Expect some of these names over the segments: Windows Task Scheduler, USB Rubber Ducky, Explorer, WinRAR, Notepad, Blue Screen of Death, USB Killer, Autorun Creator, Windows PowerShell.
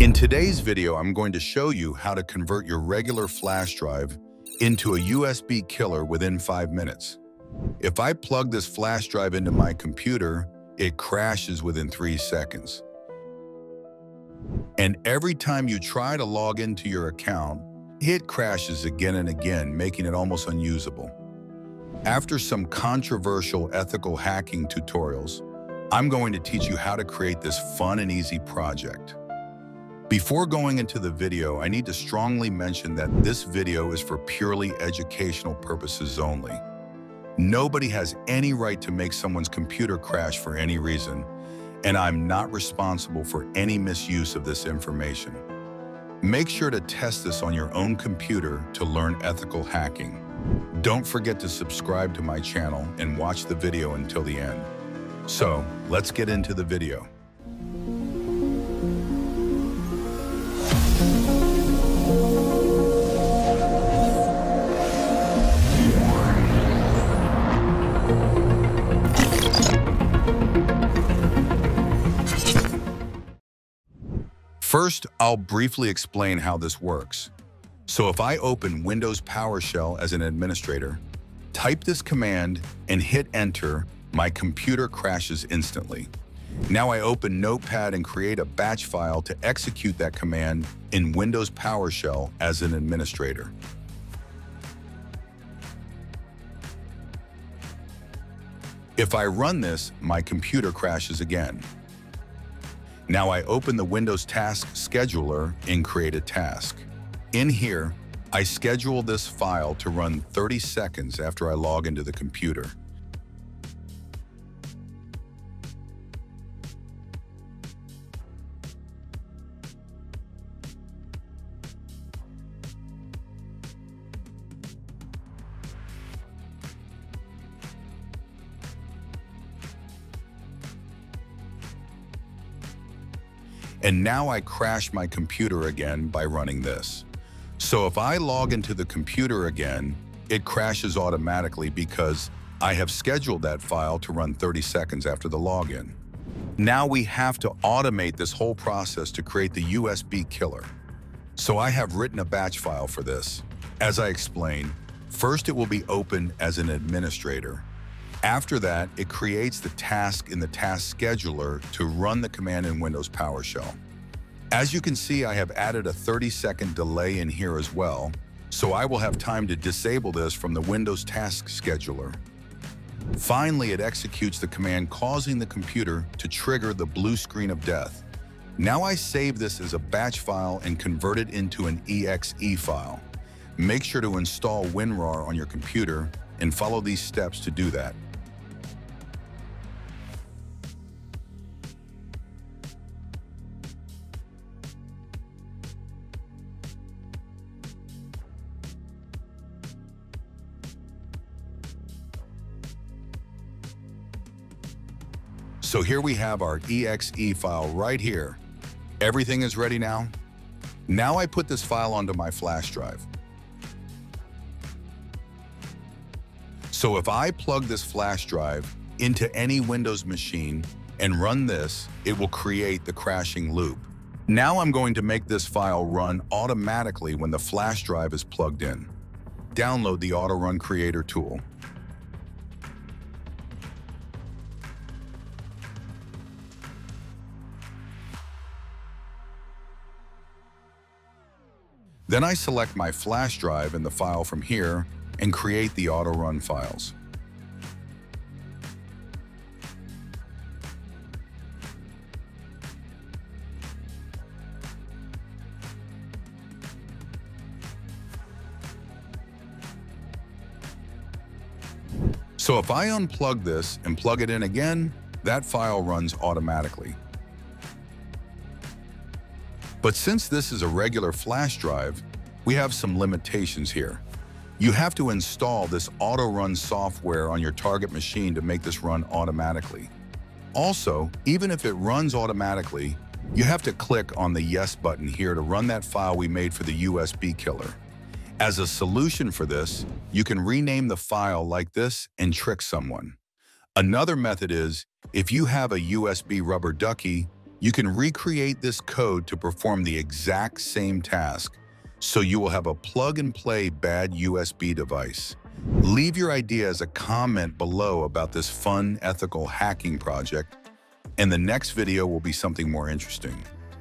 In today's video, I'm going to show you how to convert your regular flash drive into a USB killer within 5 minutes. If I plug this flash drive into my computer, it crashes within 3 seconds. And every time you try to log into your account, it crashes again and again, making it almost unusable. After some controversial ethical hacking tutorials, I'm going to teach you how to create this fun and easy project. Before going into the video, I need to strongly mention that this video is for purely educational purposes only. Nobody has any right to make someone's computer crash for any reason, and I'm not responsible for any misuse of this information. Make sure to test this on your own computer to learn ethical hacking. Don't forget to subscribe to my channel and watch the video until the end. So, let's get into the video. First, I'll briefly explain how this works. So if I open Windows PowerShell as an administrator, type this command and hit enter, my computer crashes instantly. Now I open Notepad and create a batch file to execute that command in Windows PowerShell as an administrator. If I run this, my computer crashes again. Now I open the Windows Task Scheduler and create a task. In here, I schedule this file to run 30 seconds after I log into the computer. And now I crash my computer again by running this. So if I log into the computer again, it crashes automatically because I have scheduled that file to run 30 seconds after the login. Now we have to automate this whole process to create the USB killer. So I have written a batch file for this. As I explained, first it will be opened as an administrator. After that, it creates the task in the task scheduler to run the command in Windows PowerShell. As you can see, I have added a 30-second delay in here as well, so I will have time to disable this from the Windows Task Scheduler. Finally, it executes the command causing the computer to trigger the blue screen of death. Now I save this as a batch file and convert it into an .exe file. Make sure to install WinRAR on your computer and follow these steps to do that. So here we have our .exe file right here. Everything is ready now. Now I put this file onto my flash drive. So if I plug this flash drive into any Windows machine and run this, it will create the crashing loop. Now I'm going to make this file run automatically when the flash drive is plugged in. Download the Autorun Creator tool. Then I select my flash drive and the file from here and create the auto-run files. So if I unplug this and plug it in again, that file runs automatically. But since this is a regular flash drive, we have some limitations here. You have to install this auto-run software on your target machine to make this run automatically. Also, even if it runs automatically, you have to click on the Yes button here to run that file we made for the USB killer. As a solution for this, you can rename the file like this and trick someone. Another method is, if you have a USB Rubber Ducky, You can recreate this code to perform the exact same task, so you will have a plug-and-play bad USB device. Leave your idea as a comment below about this fun, ethical hacking project, and the next video will be something more interesting.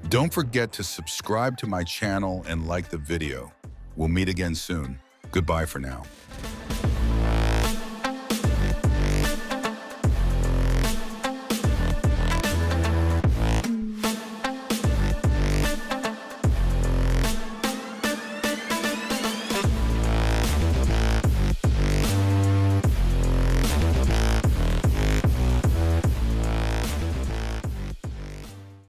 Don't forget to subscribe to my channel and like the video. We'll meet again soon. Goodbye for now.